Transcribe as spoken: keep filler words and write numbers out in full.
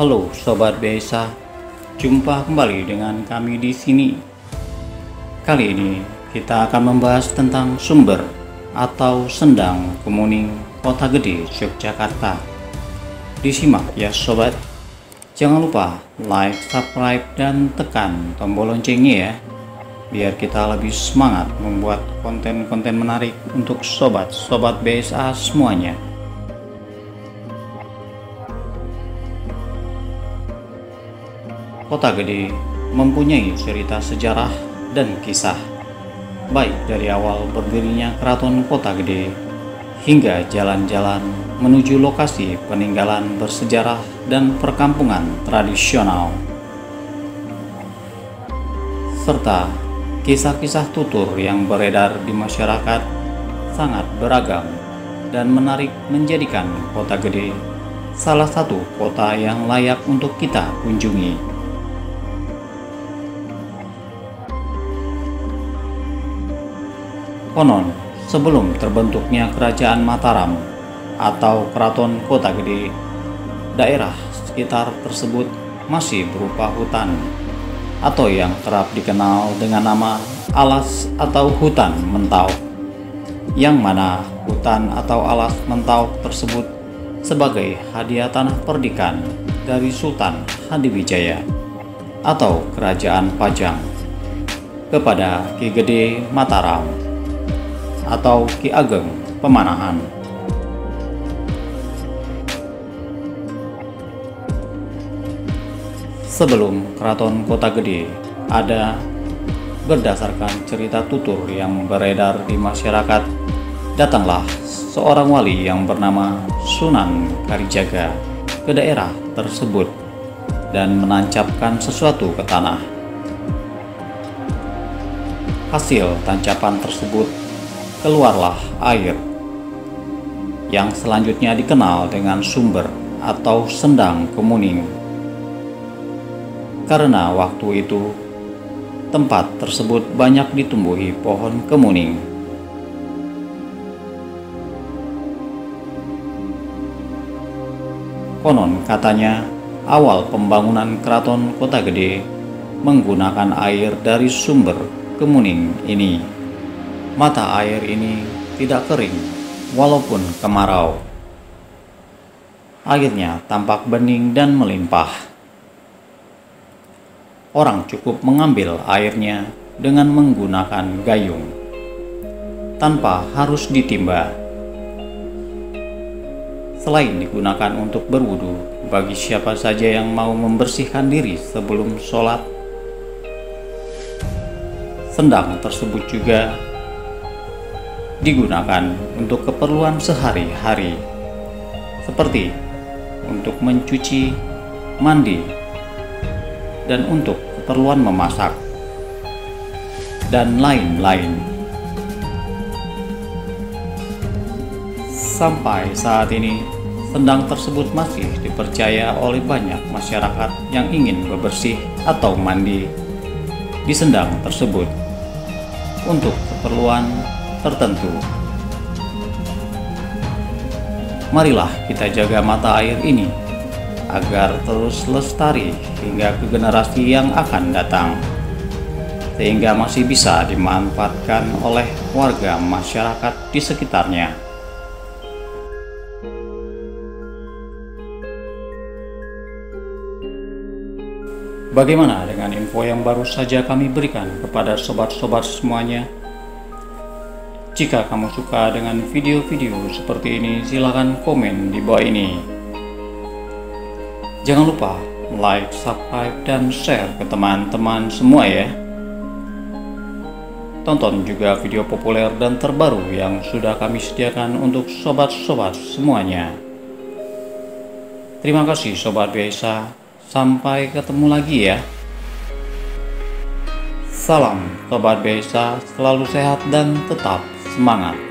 Halo Sobat B S A, jumpa kembali dengan kami di sini. Kali ini kita akan membahas tentang sumber atau Sendang Kemuning Kotagede Yogyakarta. Disimak ya Sobat. Jangan lupa like, subscribe, dan tekan tombol loncengnya ya, biar kita lebih semangat membuat konten-konten menarik untuk Sobat-Sobat B S A semuanya. Kotagede mempunyai cerita sejarah dan kisah, baik dari awal berdirinya Keraton Kotagede hingga jalan-jalan menuju lokasi peninggalan bersejarah dan perkampungan tradisional, serta kisah-kisah tutur yang beredar di masyarakat sangat beragam dan menarik, menjadikan Kotagede salah satu kota yang layak untuk kita kunjungi. Konon, sebelum terbentuknya Kerajaan Mataram atau Keraton Kotagede, daerah sekitar tersebut masih berupa hutan atau yang kerap dikenal dengan nama alas atau hutan Mentaok, yang mana hutan atau alas Mentaok tersebut sebagai hadiah tanah perdikan dari Sultan Hadiwijaya atau Kerajaan Pajang kepada Ki Gede Mataram atau Ki Ageng Pemanahan. Sebelum Keraton Kotagede ada, berdasarkan cerita tutur yang beredar di masyarakat, datanglah seorang wali yang bernama Sunan Kalijaga ke daerah tersebut dan menancapkan sesuatu ke tanah. Hasil tancapan tersebut keluarlah air yang selanjutnya dikenal dengan sumber atau Sendang Kemuning, karena waktu itu tempat tersebut banyak ditumbuhi pohon kemuning. Konon katanya awal pembangunan Keraton Kotagede menggunakan air dari sumber kemuning ini. Mata air ini tidak kering walaupun kemarau. Airnya tampak bening dan melimpah. Orang cukup mengambil airnya dengan menggunakan gayung, tanpa harus ditimba. Selain digunakan untuk berwudu, bagi siapa saja yang mau membersihkan diri sebelum sholat, sendang tersebut juga digunakan untuk keperluan sehari-hari, seperti untuk mencuci, mandi, dan untuk keperluan memasak, dan lain-lain. Sampai saat ini, sendang tersebut masih dipercaya oleh banyak masyarakat yang ingin bebersih atau mandi di sendang tersebut untuk keperluan tertentu. Marilah kita jaga mata air ini agar terus lestari hingga ke generasi yang akan datang, sehingga masih bisa dimanfaatkan oleh warga masyarakat di sekitarnya. Bagaimana dengan info yang baru saja kami berikan kepada sobat-sobat semuanya? Jika kamu suka dengan video-video seperti ini, silakan komen di bawah ini. Jangan lupa like, subscribe, dan share ke teman-teman semua ya. Tonton juga video populer dan terbaru yang sudah kami sediakan untuk sobat-sobat semuanya. Terima kasih Sobat B S A, sampai ketemu lagi ya. Salam Sobat B S A, selalu sehat dan tetap semangat.